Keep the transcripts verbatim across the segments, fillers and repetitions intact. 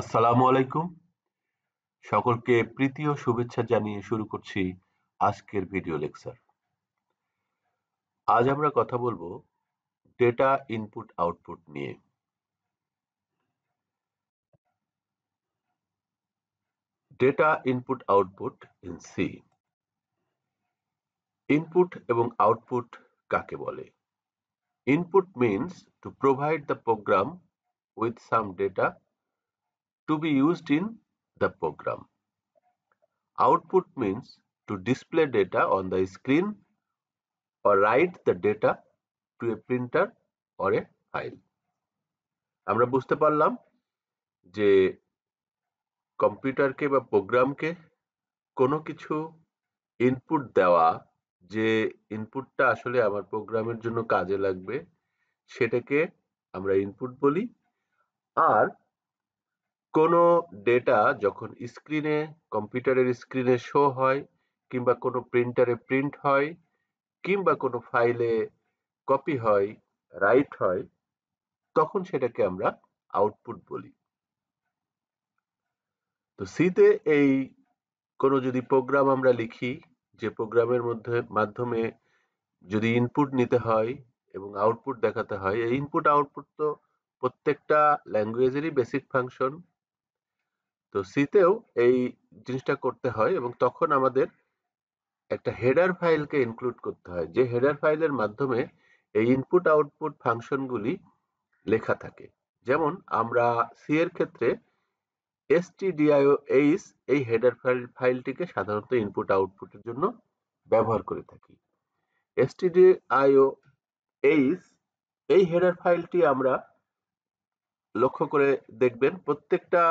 আসসালামু আলাইকুম সকলকে প্রীতি ও শুভেচ্ছা জানিয়ে শুরু করছি আজকের ভিডিও লেকচার। আজ আমরা কথা বলবো ডেটা ইনপুট আউটপুট নিয়ে। Data input output in C. Input এবং আউটপুট কাকে বলে? Input means to provide the program with some data to be used in the program. Output means to display data on the screen or write the data to a printer or a file. আমরা বুঝতে পারলাম যে কম্পিউটারকে বা প্রোগ্রামকে কোনো কিছু input দেওয়া, যে ইনপুটটা আসলে আমার প্রোগ্রামের জন্য কাজে লাগবে সেটাকে আমরা ইনপুট বলি। আর কোনো ডেটা যখন স্ক্রিনে, কম্পিউটারের স্ক্রিনে শো হয়, কিংবা কোনো প্রিন্টারে প্রিন্ট হয়, কিংবা কোনো ফাইলে কপি হয়, রাইট হয়, তখন সেটাকে আমরা আউটপুট বলি। তো সিতে এই কোনো যদি প্রোগ্রাম আমরা লিখি, যে প্রোগ্রামের মধ্যে মাধ্যমে যদি ইনপুট নিতে হয় এবং আউটপুট দেখাতে হয়, এই ইনপুট আউটপুট তো প্রত্যেকটা ল্যাঙ্গুয়েজেরই বেসিক ফাংশন। তো সিতেও এই জিনিসটা করতে হয় এবং তখন আমাদের একটা হেডার ফাইলকে ইনক্লুড করতে হয়, যে হেডার ফাইলের মাধ্যমে এই ইনপুট আউটপুট ফাংশনগুলি লেখা থাকে। যেমন আমরা সি এর ক্ষেত্রে stdioh এই হেডার ফাইল ফাইলটিকে সাধারণত ইনপুট আউটপুটের জন্য ব্যবহার করে থাকি। stdioh এই হেডার ফাইলটি আমরা লক্ষ্য করে দেখবেন প্রত্যেকটা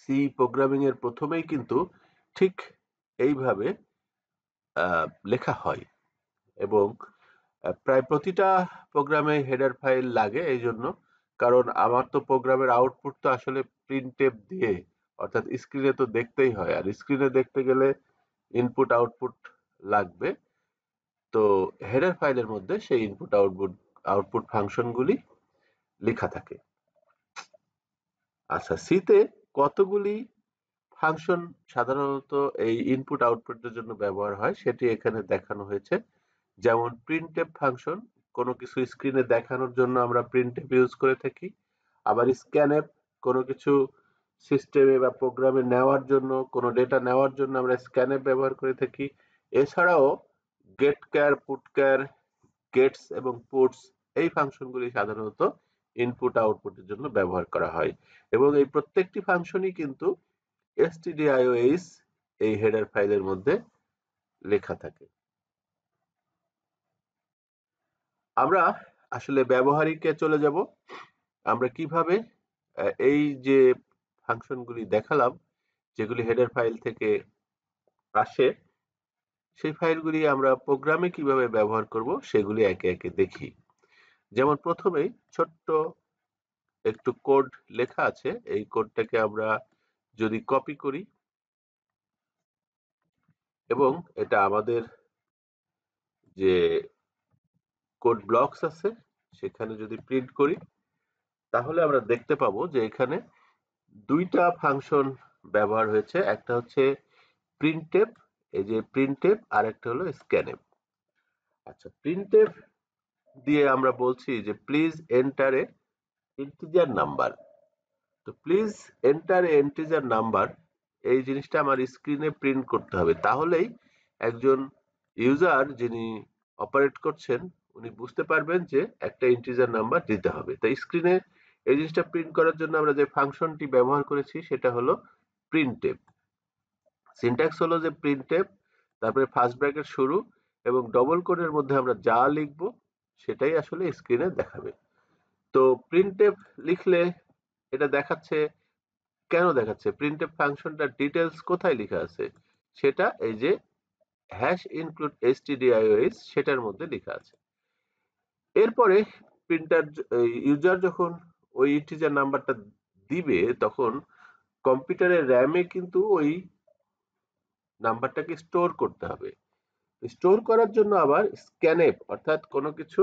সি প্রোগ্রামিং এর প্রথমেই কিন্তু ঠিক এইভাবে লেখা হয় এবং প্রায় প্রতিটা প্রোগ্রামে হেডার ফাইল লাগে এই জন্য, কারণ আমার তো প্রোগ্রামের আউটপুট তো আসলে প্রিন্টএফ দিয়ে, অর্থাৎ স্ক্রিনে তো দেখতেই হয়, আর স্ক্রিনে দেখতে গেলে ইনপুট আউটপুট লাগবে। তো হেডার ফাইলের মধ্যে সেই ইনপুট আউটপুট আউটপুট ফাংশনগুলি লেখা থাকে। আচ্ছা, সিতে কতগুলি ফাংশন সাধারণত এই ইনপুট আউটপুটের জন্য ব্যবহার হয় সেটি এখানে দেখানো হয়েছে। যেমন প্রিন্টএফ ফাংশন, কোনো কিছু স্ক্রিনে দেখানোর জন্য আমরা প্রিন্টএফ ইউজ করে থাকি। আবার স্ক্যানএফ, কোনো কিছু সিস্টেমে বা প্রোগ্রামে নেওয়ার জন্য, কোনো ডেটা নেওয়ার জন্য আমরা স্ক্যানএফ ব্যবহার করে থাকি। এছাড়াও গেট ক্যার, পুট ক্যার, গেটস এবং পুটস এই ফাংশনগুলি সাধারণত ইনপুট আউটপুটের জন্য ব্যবহার করা হয় এবং এই প্রত্যেকটি ফাংশনই কিন্তু stdioh এই হেডার ফাইলের মধ্যে লেখা থাকে। আমরা আসলে ব্যবহারিকে চলে যাব, আমরা কিভাবে এই যে ফাংশনগুলি দেখালাম যেগুলি হেডার ফাইল থেকে আসে, সেই ফাইলগুলি আমরা প্রোগ্রামে কিভাবে ব্যবহার করব সেগুলি একে একে দেখি। যেমন প্রথমেই ছোট্ট একটু কোড লেখা আছে, এই কোডটাকে আমরা যদি কপি করি এবং এটা আমাদের যে কোড ব্লকস আছে সেখানে যদি প্রিন্ট করি, তাহলে আমরা দেখতে পাবো যে এখানে দুইটা ফাংশন ব্যবহার হয়েছে। একটা হচ্ছে প্রিন্টএফ, এই যে প্রিন্টএফ, আর একটা হলো স্ক্যানএফ। আচ্ছা, প্রিন্টএফ দিয়ে আমরা বলছি যে please enter a integer number. তো please enter a integer number এই জিনিসটা আমার স্ক্রিনে প্রিন্ট করতে হবে, তাহলেই একজন ইউজার যিনি অপারেট করছেন উনি বুঝতে পারবেন যে একটা ইন্টিজার নাম্বার দিতে হবে। তাই স্ক্রিনে এই জিনিসটা প্রিন্ট করার জন্য আমরা যে ফাংশনটি ব্যবহার করেছি সেটা হলো প্রিন্টএফ। সিনট্যাক্স হলো যে প্রিন্টএফ, তারপরে ফার্স্ট ব্র্যাকেট শুরু এবং ডবল কোটের মধ্যে আমরা যা লিখব সেটাই আসলে স্ক্রিনে দেখাবে। তো প্রিন্টএফ লিখলে এটা দেখাচ্ছে, কেন দেখাচ্ছে? প্রিন্টএফ ফাংশনটা ডিটেলস কোথায় লেখা আছে সেটা এই যে হ্যাশ ইনক্লুড stdioh সেটার মধ্যে লেখা আছে। এরপরে প্রিন্টার ইউজার যখন ওই ইন্টিজার নাম্বারটা দিবে তখন কম্পিউটারের র্যামে কিন্তু ওই নাম্বারটাকে স্টোর করতে হবে। স্টোর করার জন্য আবার স্ক্যানএফ, অর্থাৎ কোনো কিছু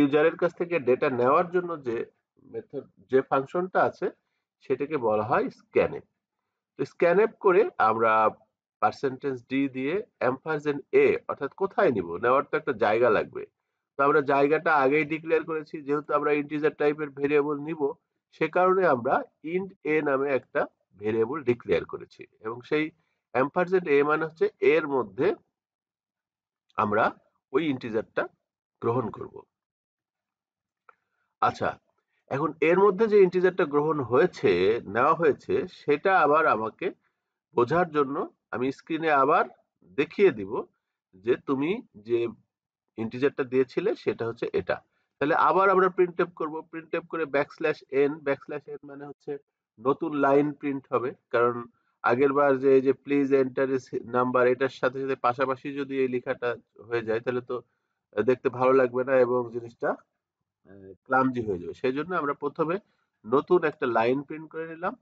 ইউজারের কাছ থেকে ডেটা নেওয়ার জন্য যে মেথড, যে ফাংশনটা আছে সেটাকে বলা হয় স্ক্যানএফ। তো স্ক্যানএফ করে আমরা পার্সেন্টেজ ডি দিয়ে এমপারসেন্ট এ অর্থাৎ কোথায় নিব, নেওয়ার তো একটা জায়গা লাগবে। তো আমরা জায়গাটা আগেই ডিক্লেয়ার করেছি, যেহেতু আমরা ইন্টিজার টাইপের ভেরিয়েবল নিব সে কারণে আমরা ইন্ট এ নামে একটা ভেরিয়েবল ডিক্লেয়ার করেছি, এবং সেই এমপারসেন্ট এ মানে হচ্ছে এর মধ্যে আমরা ওই ইন্টিজারটা গ্রহণ করব। আচ্ছা, এখন এর মধ্যে যে ইন্টিজারটা গ্রহণ হয়েছে নেওয়া হয়েছে সেটা আবার আমাকে বোঝার জন্য আমি স্ক্রিনে আবার দেখিয়ে দিব যে তুমি যে ইন্টিজারটা দিয়েছিলে সেটা হচ্ছে এটা। তাহলে আবার আমরা প্রিন্ট আপ করব, প্রিন্ট আপ করে ব্যাকস্ল্যাশ এন, ব্যাকস্ল্যাশ এন মানে হচ্ছে নতুন লাইন প্রিন্ট হবে, কারণ আগেরবার যে যে প্লিজ এন্টার নাম্বার এটার সাথে সাথে পাশাপাশি যদি এই লেখাটা হয়ে যায় তাহলে তো দেখতে ভালো লাগবে না এবং জিনিসটা ক্লামজি হয়ে যাবে। সেই জন্য আমরা প্রথমে নতুন একটা লাইন প্রিন্ট করে নিলাম,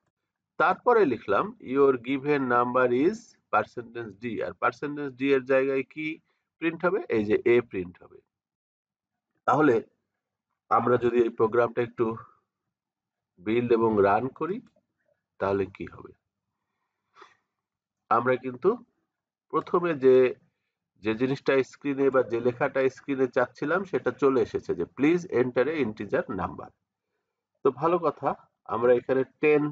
তারপরে লিখলাম your given number is percentage D, আর পার্সেন্টেজ ডি এর জায়গায় কি প্রিন্ট হবে, এই যে এ প্রিন্ট হবে। তাহলে আমরা যদি এই প্রোগ্রামটা একটু বিল্ড এবং রান করি তাহলে কি হবে, আমরা কিন্তু প্রথমে যে যে জিনিসটা স্ক্রিনে বা যে লেখাটা স্ক্রিনে চাচ্ছিলাম সেটা চলে এসেছে, যে please enter a integer number. তো ভালো কথা, আমরা এখানে টেন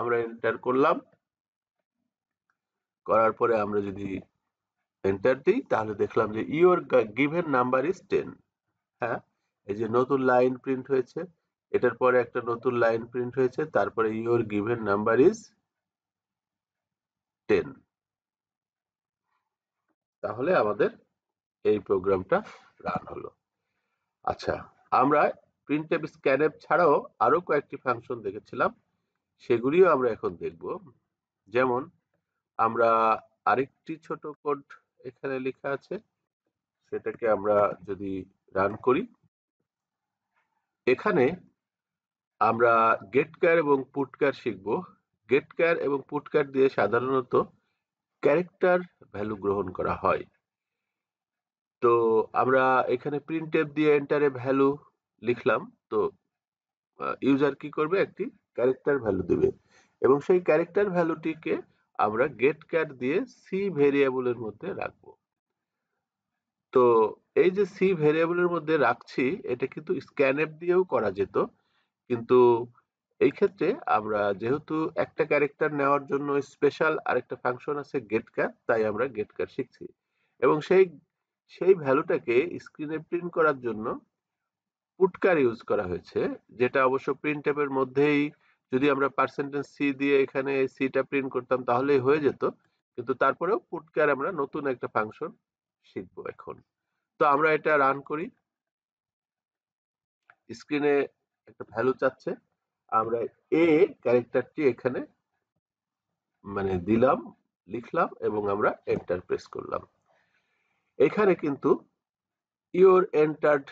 আমরা এন্টার করলাম, করার পরে আমরা যদি এন্টার দিই তাহলে দেখলাম যে your given number is ten. হ্যাঁ, এই যে নতুন লাইন প্রিন্ট হয়েছে, এটার পরে একটা নতুন লাইন প্রিন্ট হয়েছে, তারপরে your given number is ten. তাহলে আমাদের এই প্রোগ্রামটা রান হলো। আচ্ছা, আমরা প্রিন্টএফ স্ক্যানএফ ছাড়াও আরো কয়েকটি ফাংশন দেখেছিলাম, সেগুলিও আমরা এখন দেখব। যেমন আমরা আরেকটি ছোট কোড এখানে লেখা আছে, সেটাকে আমরা যদি রান করি, এখানে আমরা গেটকার এবং পুটকার শিখব। গেটকার এবং পুটকার দিয়ে সাধারণত ক্যারেক্টার ভ্যালু গ্রহণ করা হয়। তো আমরা এখানে প্রিন্টএফ দিয়ে এন্টারে ভ্যালু লিখলাম, তো ইউজার কি করবে, একটি ক্যারেক্টার ভ্যালু দেবে এবং সেই ক্যারেক্টার ভ্যালুটিকে আমরা গেটকার দিয়ে সি ভেরিয়েবলের মধ্যে রাখব। তো এই যে সি ভেরিয়েবলের মধ্যে রাখছি এটা কিন্তু স্ক্যানএফ দিয়েও করা যেত, কিন্তু এই ক্ষেত্রে আমরা যেহেতু একটা ক্যারেক্টার নেওয়ার জন্য স্পেশাল আরেকটা ফাংশন আছে গেটকার, তাই আমরা গেটকার শিখছি। এবং সেই সেই ভ্যালুটাকে স্ক্রিনে প্রিন্ট করার জন্য পুটকার ইউজ করা হয়েছে, যেটা অবশ্য প্রিন্টএফের মধ্যেই যদি আমরা পার্সেন্টেজ সি দিয়ে এখানে সিটা প্রিন্ট করতাম তাহলেই হয়ে যেত, কিন্তু তারপরেও পুটকার আমরা নতুন একটা ফাংশন শিখবো এখন। তো আমরা এটা রান করি, স্ক্রিনে একটা ভ্যালু চাচ্ছে, আমরা এ ক্যারেক্টারটি এখানে মানে দিলাম, লিখলাম এবং আমরা এন্টার প্রেস করলাম। এখানে কিন্তু ইওর এন্টার্ড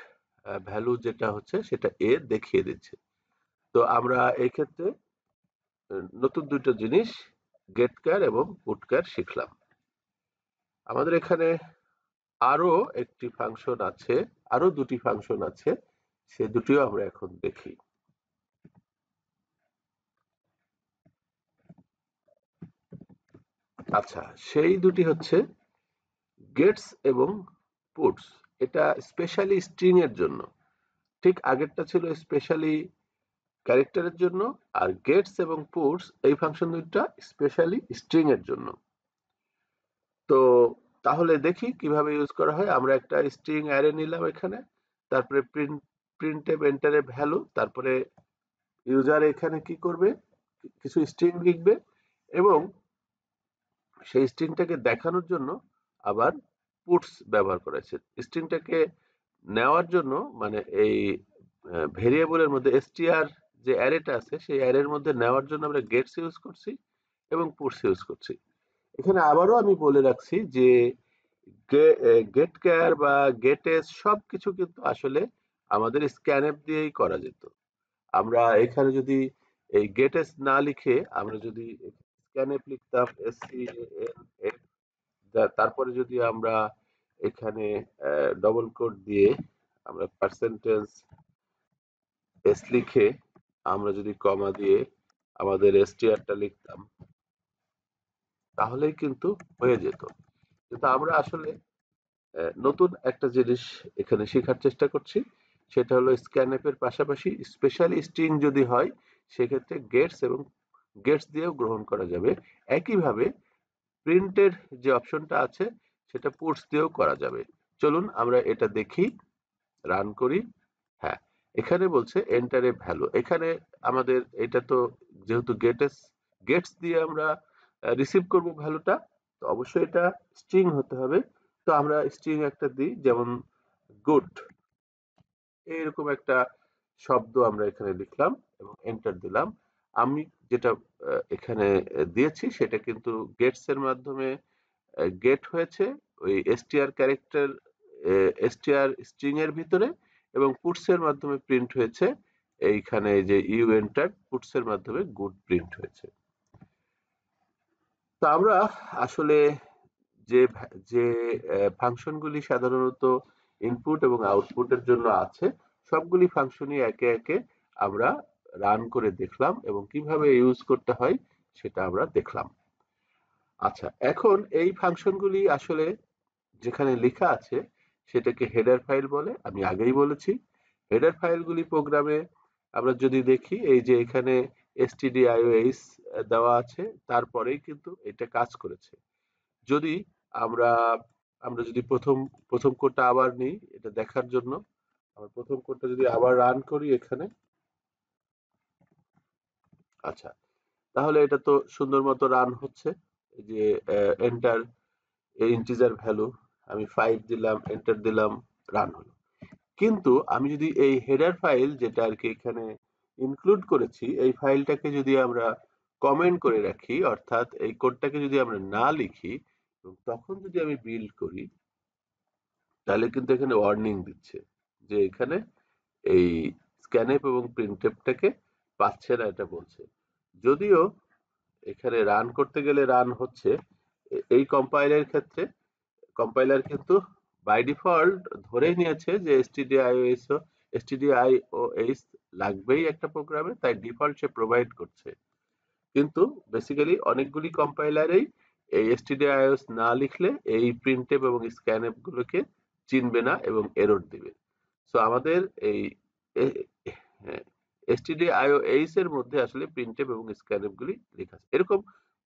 ভ্যালু যেটা হচ্ছে সেটা এ দেখিয়ে দিচ্ছে। তো আমরা এই ক্ষেত্রে নতুন দুটো জিনিস গেটকার এবং পুটকার শিখলাম। আমাদের এখানে আরো একটি ফাংশন আছে, আরো দুটি ফাংশন আছে, সে দুটিও আমরা এখন দেখি। আচ্ছা, সেই দুটি হচ্ছে গেটস এবং পুটস। এটা স্পেশালি স্ট্রিং এর জন্য, ঠিক আগেরটা ছিল স্পেশালি ক্যারেক্টারের জন্য, আর গেটস এবং পুটস এই ফাংশন দুটো স্পেশালি স্ট্রিং এর জন্য। তো তাহলে দেখি কিভাবে ইউজ করা হয়। আমরা একটা স্ট্রিং অ্যারে নিলাম এখানে, তারপরে প্রিন্ট প্রিন্টএফ এন্টারে ভ্যালু, তারপরে ইউজার এখানে কি করবে, কিছু স্ট্রিং লিখবে এবং সেই স্ট্রিংটাকে দেখানোর জন্য আবার পুটস ব্যবহার করা হয়েছে। স্ট্রিংটাকে নেওয়ার জন্য মানে এই ভেরিয়েবলের মধ্যে এসটিআর যে অ্যারেটা আছে সেই অ্যারের মধ্যে নেওয়ার জন্য আমরা গেটস ইউজ করছি এবং পুটস ইউজ করছি। এখানে আবারও আমি বলে রাখছি যে গেটকার বা গেটেস সব কিছু কিন্তু আসলে আমাদের স্ক্যানএফ দিয়েই করা যেত। আমরা এখানে যদি এই গেটেস না লিখে আমরা যদি স্ক্যানএফ লিখতাম এস সি এন এফ, তারপরে যদি আমরা এখানে ডবল কোট দিয়ে আমরা পার্সেন্টেজ এস লিখে আমরা যদি কমা দিয়ে আমাদের এসটিআরটা লিখতাম তাহলেই কিন্তু হয়ে যেত। কিন্তু আমরা আসলে নতুন একটা জিনিস এখানে শেখার চেষ্টা করছি, সেটা হলো স্ক্যানএফের পাশাপাশি স্পেশালি স্ট্রিং যদি হয় সেক্ষেত্রে গেটস এবং গেটস দিয়েও গ্রহণ করা যাবে। একইভাবে প্রিন্টের যে অপশনটা আছে সেটা পুটস দিয়েও করা যাবে। চলুন আমরা এটা দেখি, রান করি। হ্যাঁ, এখানে বলছে এন্টার এ ভ্যালু। এখানে আমাদের এটা তো যেহেতু গেটস গেটস দিয়ে আমরা রিসিভ করব ভ্যালুটা, তো অবশ্যই এটা স্ট্রিং হতে হবে। তো আমরা স্ট্রিং একটা দিই, যেমন গুড, এরকম একটা শব্দ আমরা এখানে লিখলাম এবং এন্টার দিলাম। আমি যেটা এখানে দিয়েছি সেটা কিন্তু গেটস এর মাধ্যমে গেট হয়েছে ওই এসটিআর ক্যারেক্টার এসটিআর স্ট্রিং এর ভিতরে, এবং পুটস এর মাধ্যমে প্রিন্ট হয়েছে এইখানে যে ইউ এন্টার, পুটস এর মাধ্যমে গুড প্রিন্ট হয়েছে। তো আমরা আসলে যে যে ফাংশনগুলি সাধারণত ইনপুট এবং আউটপুটের জন্য আছে সবগুলি ফাংশনই একে একে আমরা রান করে দেখলাম এবং কিভাবে ইউজ করতে হয় সেটা আমরা দেখলাম। আচ্ছা, এখন এই ফাংশনগুলি আসলে যেখানে লেখা আছে সেটাকে হেডার ফাইল বলে, আমি আগেই বলেছি। হেডার ফাইলগুলি প্রোগ্রামে আমরা যদি দেখি, এই যে এখানে stdioh দেওয়া আছে, তারপরেই কিন্তু এটা কাজ করেছে। যদি আমরা আমরা যদি প্রথম প্রথম কোডটা আবার নিই এটা দেখার জন্য, আমরা প্রথম কোডটা যদি আবার রান করি এখানে, আচ্ছা তাহলে এটা তো সুন্দর মতো রান হচ্ছে। যে এন্টার এই ইন্টিজার ভ্যালু আমি ফাইভ দিলাম, এন্টার দিলাম, রান হলো। কিন্তু আমি যদি এই হেডার ফাইল যেটা আর কি এখানে ইনক্লুড করেছি, এই ফাইলটাকে যদি আমরা কমেন্ট করে রাখি, অর্থাৎ এই কোডটাকে যদি আমরা না লিখি, তখন যদি আমি বিল্ড করি তাহলে কিন্তু এখানে ওয়ার্নিং দিচ্ছে যে এখানে এই স্ক্যানএফ এবং প্রিন্টএফটাকে পাচ্ছে না, এটা বলছে। যদিও এখানে রান করতে গেলে রান হচ্ছে। এই কম্পাইলের ক্ষেত্রে কম্পাইলার কিন্তু বাই ডিফল্ট ধরে নিয়েছে যে stdioh stdioh লাগবেই একটা প্রোগ্রামে, তাই ডিফল্ট সে প্রোভাইড করছে। কিন্তু বেসিক্যালি অনেকগুলি কম্পাইলারেই এই stdioh না লিখলে এই প্রিন্টএফ এবং স্ক্যানএফ গুলোকে চিনবে না এবং এরর দিবে। সো আমাদের এই stdioh এর মধ্যে আসলে প্রিন্টএফ এবং স্ক্যানএফ গুলি লেখা আছে। এরকম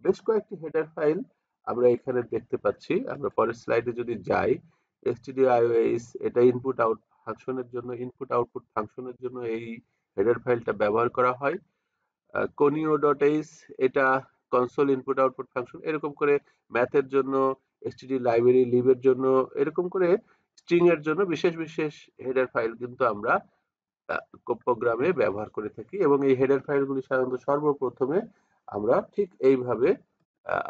বেশ কয়েকটি হেডার ফাইল আমরা এখানে দেখতে পাচ্ছি। আমরা পরের স্লাইডে যদি যাই, stdioh এটা ইনপুট আউট ফাংশনের জন্য ইনপুট আউটপুট ফাংশনের জন্য এই হেডার ফাইলটা ব্যবহার করা হয়। conio.h এটা কনসোল ইনপুট আউটপুট ফাংশন। এরকম করে ম্যাথের জন্য, std লাইব্রেরি লিবের জন্য, এরকম করে স্ট্রিং এর জন্য বিশেষ বিশেষ হেডার ফাইল কিন্তু আমরা প্রোগ্রামে ব্যবহার করে থাকি। এবং এই হেডার ফাইলগুলি সাধারণত সর্বপ্রথমে আমরা ঠিক এইভাবে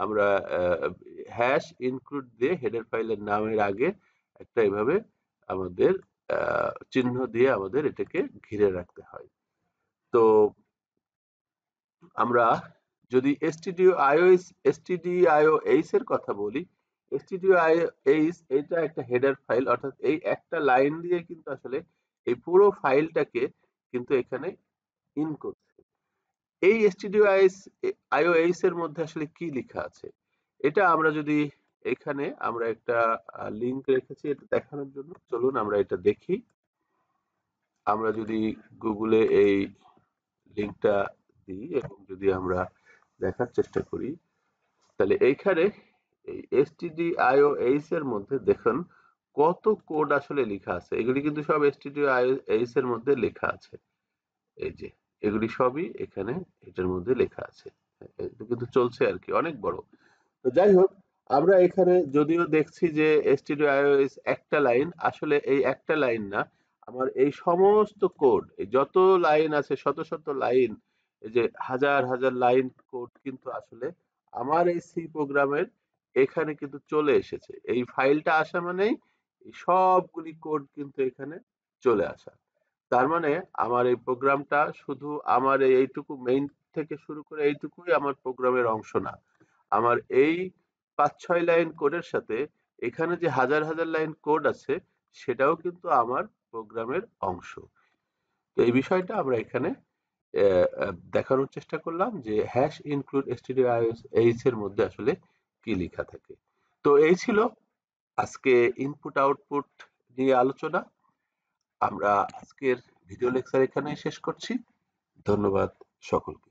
আমরা হ্যাশ ইনক্লুড দিয়ে হেডার ফাইলের নামের আগে একটা এইভাবে আমাদের চিহ্ন দিয়ে আমাদের এটাকে ঘিরে রাখতে হয়। তো আমরা যদি stdioh stdioh এর কথা বলি, stdioh এটা একটা হেডার ফাইল, অর্থাৎ এই একটা লাইন দিয়ে কিন্তু আসলে এই পুরো ফাইলটাকে কিন্তু এখানে ইন করছে। এই stdioh এর মধ্যে আসলে কি লেখা আছে এটা আমরা যদি এখানে আমরা একটা লিংক রেখেছি এটা দেখানোর জন্য, চলুন আমরা এটা দেখি। আমরা যদি গুগলে এই লিংকটা দিই এবং যদি আমরা দেখার চেষ্টা করি, তাহলে এইখানে এই stdioh এর মধ্যে দেখুন কত কোড আসলে লেখা আছে। এগুলি কিন্তু সব stdioh এর মধ্যে লেখা আছে। এই যে এগুলি সবই এখানে এটার মধ্যে লেখা আছে, কিন্তু চলছে আর কি, অনেক বড়। তো যাই হোক, আমরা এখানে যদিও দেখছি যে stdioh একটা লাইন, আসলে এই একটা লাইন না, আমার এই সমস্ত কোড যত লাইন আছে, শত শত লাইন, এই যে হাজার হাজার লাইন কোড কিন্তু আসলে আমার এই সি প্রোগ্রামের এখানে কিন্তু চলে এসেছে। এই ফাইলটা আসা মানেই সবগুলি কোড কিন্তু এখানে চলে আসা। তার মানে আমার এই প্রোগ্রামটা শুধু আমার এইটুকু মেইন থেকে শুরু করে এইটুকুই আমার প্রোগ্রামের অংশ না। আমার এই পাঁচ ছয় লাইন কোডের সাথে এখানে যে হাজার হাজার লাইন কোড আছে সেটাও কিন্তু আমার প্রোগ্রামের অংশ। তো এই বিষয়টা আমরা এখানে দেখানোর চেষ্টা করলাম যে হ্যাশ ইনক্লুড stdio_h এর মধ্যে আসলে কি লেখা থাকে। তো এই ছিল আজকে ইনপুট আউটপুট নিয়ে আলোচনা। আমরা আজকের ভিডিও লেকচার এখানেই শেষ করছি। ধন্যবাদ সকলকে।